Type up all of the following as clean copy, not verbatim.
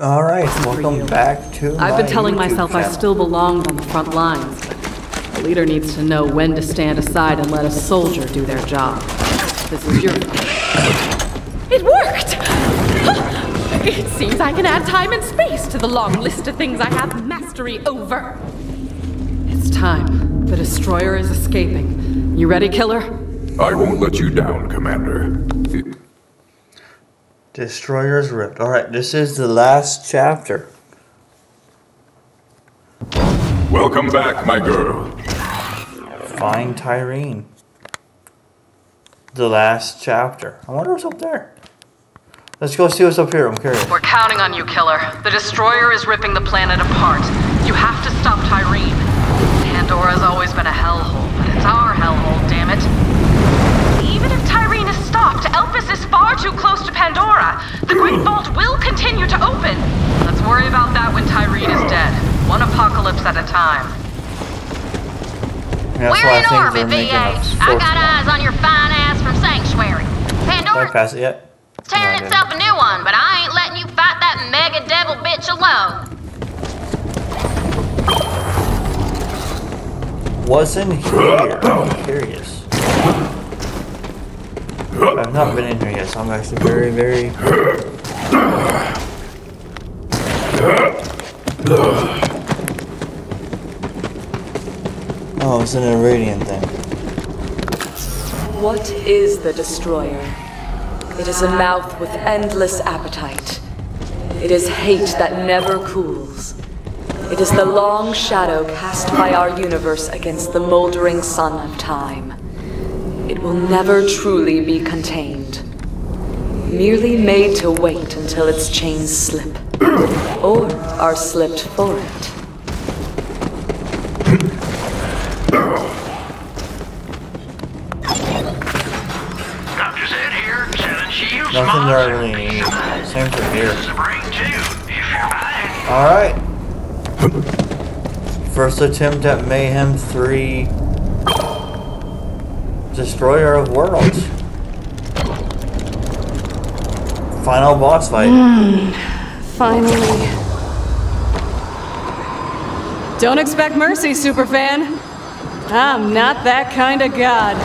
All right, welcome back to I've been telling myself I still belonged on the front lines. A leader needs to know when to stand aside and let a soldier do their job. This is your... It worked! It seems I can add time and space to the long list of things I have mastery over. It's time. The Destroyer is escaping. You ready, killer? I won't let you down, Commander. Destroyer's ripped. Alright, this is the last chapter. Welcome back, my girl. Find Tyreen. The last chapter. I wonder what's up there. Let's go see what's up here. I'm curious. We're counting on you, killer. The Destroyer is ripping the planet apart. You have to stop Tyreen. Pandora's always been a hellhole, but it's our hellhole, damn it. Even if Tyreen is stopped, Elpis is far too close to Pandora. The Great Vault will continue to open. Let's worry about that when Tyreen is dead. One apocalypse at a time. We're in orbit, VH. I got eyes on your fine ass from Sanctuary. Pandora... It's tearing itself a new one, but I ain't letting you fight that mega devil bitch alone. Wasn't here. I'm curious. I've not been in here yet, so I'm actually very... Oh, it's an Iridian thing. What is the Destroyer? It is a mouth with endless appetite. It is hate that never cools. It is the long shadow cast by our universe against the moldering sun of time. It will never truly be contained. Merely made to wait until its chains slip, or are slipped for it. Nothing that I really need. Same for here. Alright. First attempt at Mayhem 3. Destroyer of Worlds. Final boss fight. Finally. Don't expect mercy, superfan. I'm not that kind of god.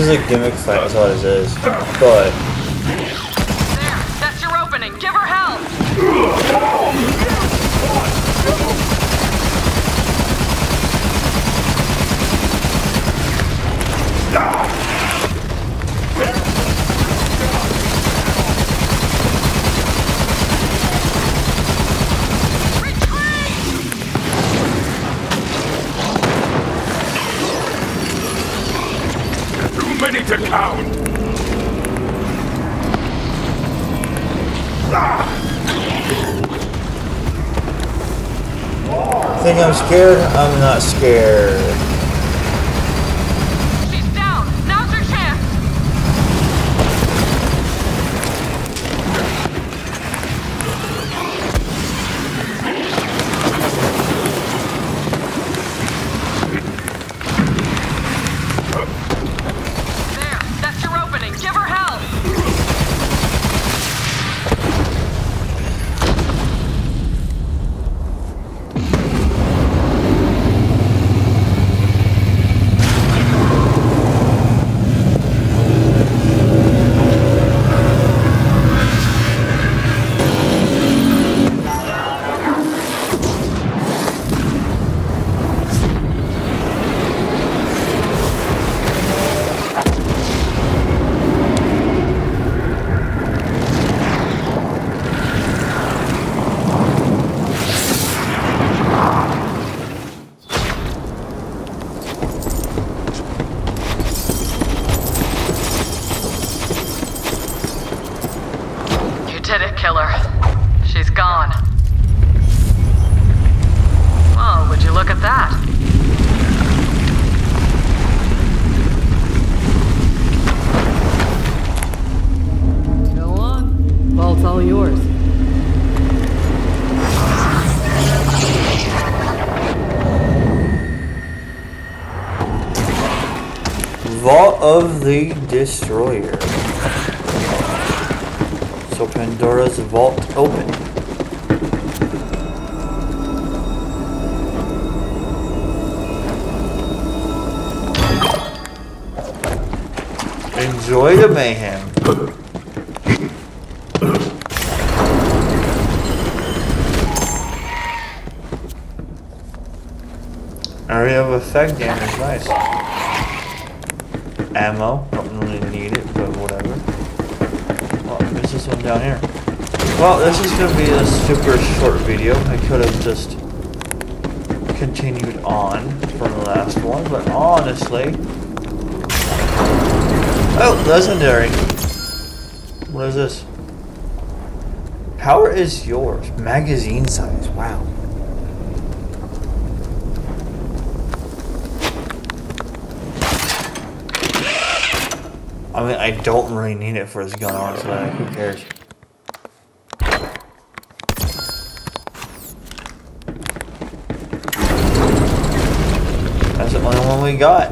is a gimmick fight, that's all this is. But there, that's your opening. Give her hell. Many to count. Think I'm scared? I'm not scared. She's down. Now's her chance. Give her hell! Of the Destroyer. So Pandora's vault open. Enjoy the mayhem. Area of effect damage, nice. Ammo, don't really need it, but whatever. Well, there's this one down here. Well, this is going to be a super short video. I could have just continued on from the last one, but honestly... Oh, legendary! What is this? Power is yours. Magazine size, wow. I mean, I don't really need it for this gun, honestly. Like, who cares? That's the only one we got.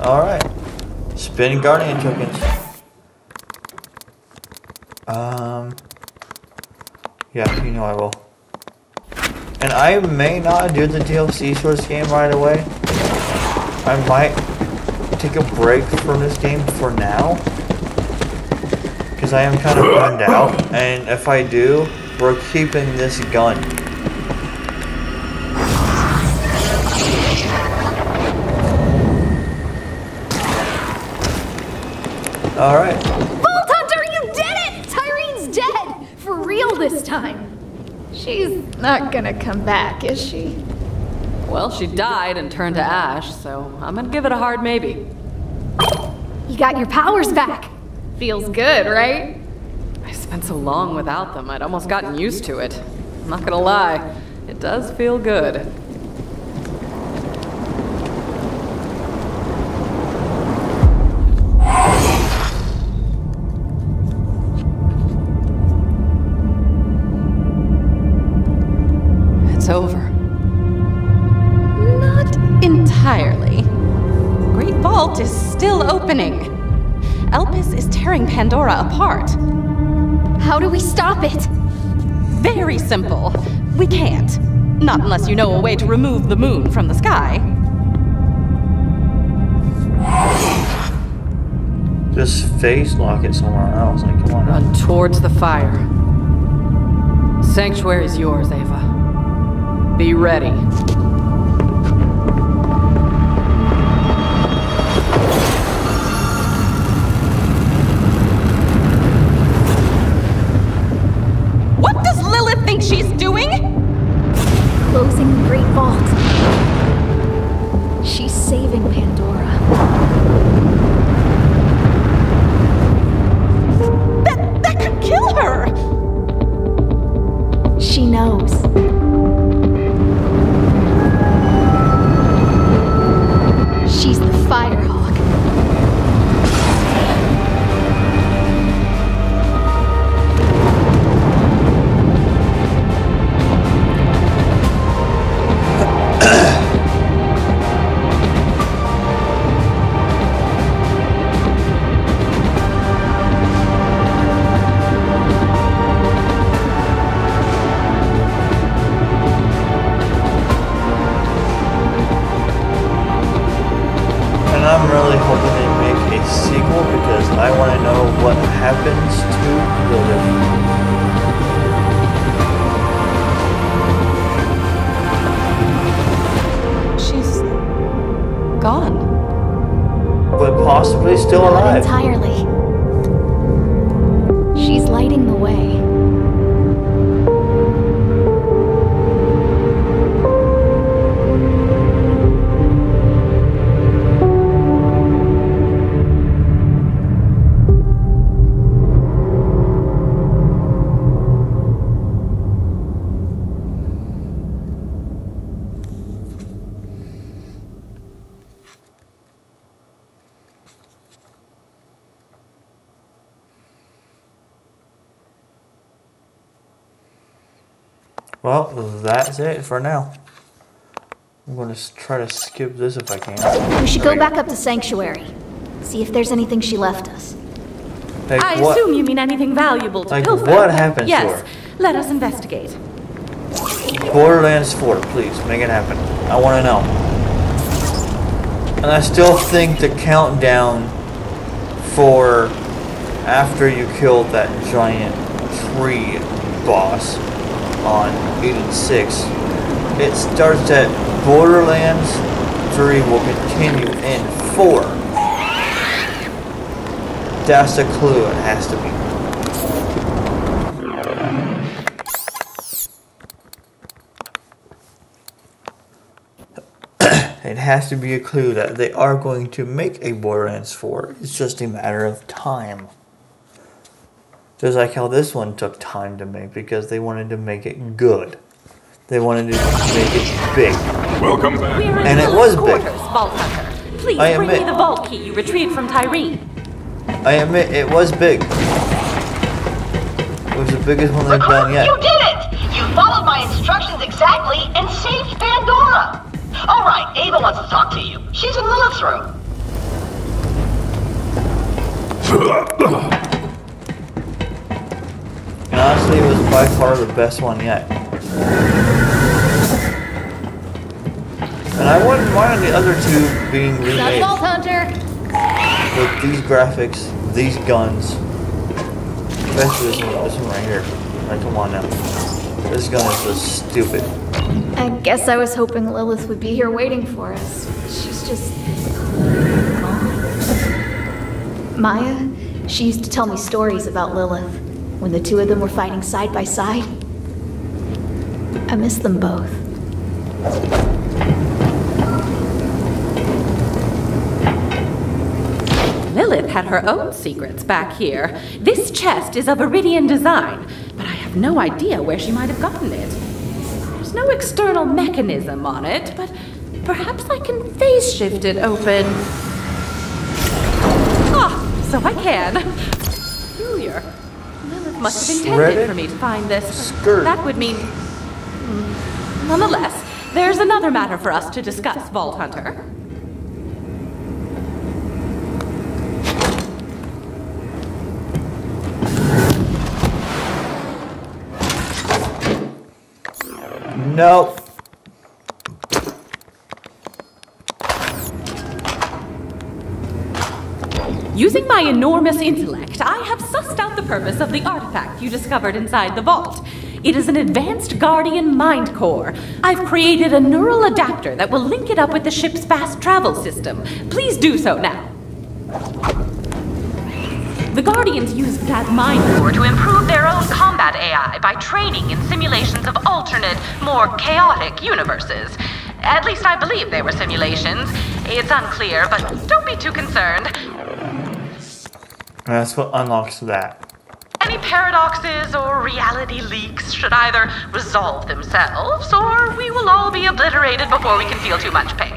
Alright. Spin Guardian tokens. Yeah, you know I will. And I may not do the DLC for this game right away. I might take a break from this game for now, because I am kind of burned out, and if I do, we're keeping this gun . Alright Vault Hunter, you did it! Tyreen's dead! For real this time. She's not gonna come back, is she? Well, she died and turned to ash, so I'm gonna give it a hard maybe. You got your powers back. Feels good, right? I spent so long without them, I'd almost gotten used to it. I'm not gonna lie, it does feel good. It's over. Entirely. Great Vault is still opening. Elpis is tearing Pandora apart. How do we stop it? Very simple. We can't. Not unless you know a way to remove the moon from the sky. Just face lock it somewhere else. Like, come on. Run towards the fire. Sanctuary is yours, Ava. Be ready. What does Lilith think she's doing? Closing the Great Vault. She's saving Pandora. She knows. She's the Firehawk. Well, that's it for now. I'm going to try to skip this if I can. We should go back up to Sanctuary. See if there's anything she left us. Like I assume you mean anything valuable to Pilfer. Like what happened to her? Yes, let us investigate. Borderlands 4, please, make it happen. I want to know. And I still think the countdown for after you killed that giant tree boss on Eden 6, it starts at Borderlands 3 will continue in 4. That's a clue, it has to be. It has to be a clue that they are going to make a Borderlands 4. It's just a matter of time. Just like how this one took time to make because they wanted to make it good. They wanted to make it big. Welcome back. And it was big. Vault Hunter. Please bring me the vault key you retrieved from Tyreen. I admit it was big. It was the biggest one they've done yet. You did it! You followed my instructions exactly and saved Pandora! Alright, Ava wants to talk to you. She's in Lilith's room. And honestly, it was by far the best one yet. And I wouldn't mind the other two being remade. Vault Hunter. With these graphics, these guns. Especially this one right here. Like, come on now. This gun is just stupid. I guess I was hoping Lilith would be here waiting for us. She's just gone. Maya, she used to tell me stories about Lilith. When the two of them were fighting side by side, I miss them both. Lilith had her own secrets back here. This chest is of Iridian design, but I have no idea where she might have gotten it. There's no external mechanism on it, but perhaps I can phase shift it open. Ah, so I can. Peculiar. Must have intended for me to find this. That would mean... Nonetheless, there's another matter for us to discuss, Vault Hunter. Nope. Using my enormous intellect, I have sussed out the purpose of the artifact you discovered inside the vault. It is an advanced Guardian mind core. I've created a neural adapter that will link it up with the ship's fast travel system. Please do so now. The Guardians used that mind core to improve their own combat AI by training in simulations of alternate, more chaotic universes. At least I believe they were simulations. It's unclear, but don't be too concerned. That's what unlocks that. Any paradoxes or reality leaks should either resolve themselves, or we will all be obliterated before we can feel too much pain.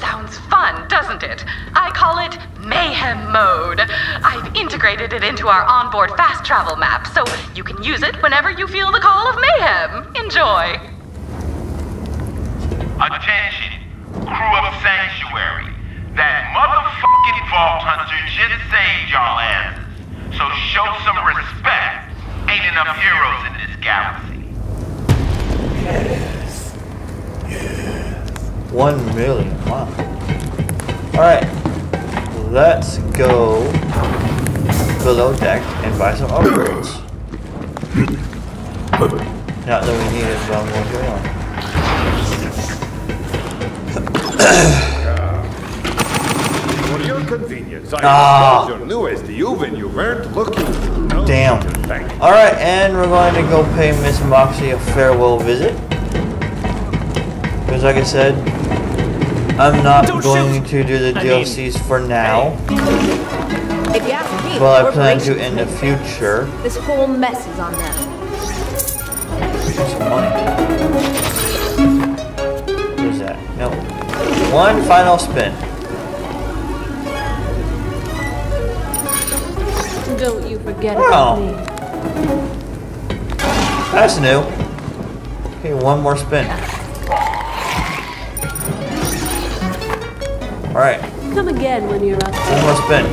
Sounds fun, doesn't it? I call it Mayhem Mode. I've integrated it into our onboard fast travel map, so you can use it whenever you feel the call of mayhem. Enjoy! Attention, crew of Sanctuary. That motherfucking Vault Hunter just saved y'all asses. So show some respect. Ain't enough heroes in this galaxy. Yes. Yes. 1 million. Wow. Alright. Let's go below deck and buy some upgrades. Not that we need it, but I'm going on. Convenience. I your newest you when you weren't looking. No. Damn. All right, and we're going to go pay Miss Moxie a farewell visit. Because, like I said, I'm not going to do the DLCs for now. If you ask me, well, I plan to in the future. This whole mess is on them. Some money. Who's that? No. One final spin. Don't you forget about me. That's new. Okay, one more spin. Alright. Come again when you're up. One more spin.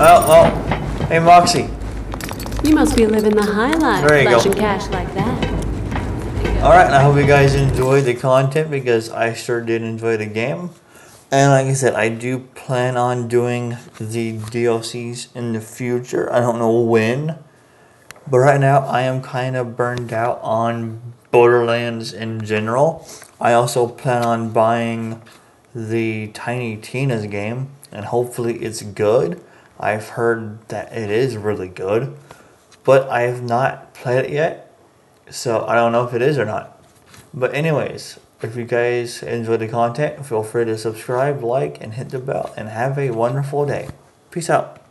Oh. Hey, Moxie. You must be living the high life. There you go. Cash like that. Alright, I hope you guys enjoyed the content because I sure did enjoy the game. And like I said, I do plan on doing the DLCs in the future. I don't know when. But right now, I am kind of burned out on Borderlands in general. I also plan on buying the Tiny Tina's game. And hopefully it's good. I've heard that it is really good. But I have not played it yet. So I don't know if it is or not. But anyways, if you guys enjoyed the content, feel free to subscribe, like, and hit the bell. And have a wonderful day. Peace out.